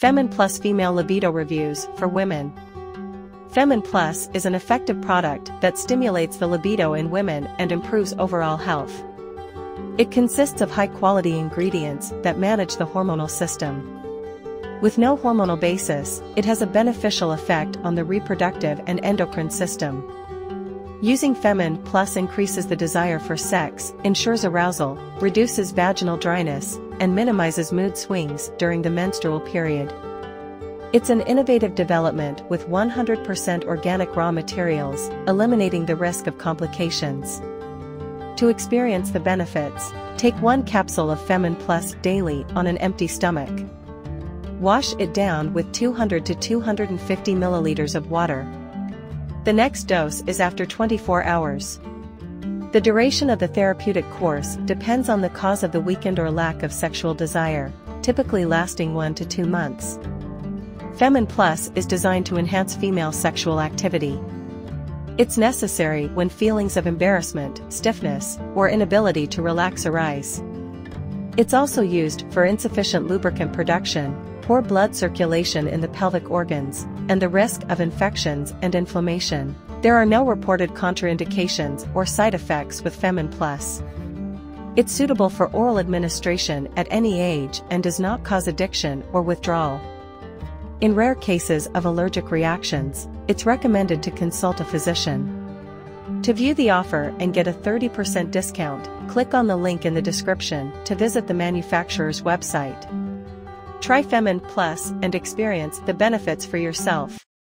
Femin Plus Female Libido Reviews for Women. Femin Plus is an effective product that stimulates the libido in women and improves overall health. It consists of high-quality ingredients that manage the hormonal system. With no hormonal basis, it has a beneficial effect on the reproductive and endocrine system. Using Femin Plus increases the desire for sex, ensures arousal, reduces vaginal dryness, and minimizes mood swings during the menstrual period. It's an innovative development with 100% organic raw materials, eliminating the risk of complications. To experience the benefits, take 1 capsule of Femin Plus daily on an empty stomach. Wash it down with 200 to 250 milliliters of water. The next dose is after 24 hours. The duration of the therapeutic course depends on the cause of the weakened or lack of sexual desire, typically lasting 1 to 2 months. Femin Plus is designed to enhance female sexual activity. It's necessary when feelings of embarrassment, stiffness, or inability to relax arise. It's also used for insufficient lubricant production, poor blood circulation in the pelvic organs, and the risk of infections and inflammation. There are no reported contraindications or side effects with Femin Plus. It's suitable for oral administration at any age and does not cause addiction or withdrawal. In rare cases of allergic reactions, it's recommended to consult a physician. To view the offer and get a 30% discount, click on the link in the description to visit the manufacturer's website. Try Femin Plus and experience the benefits for yourself.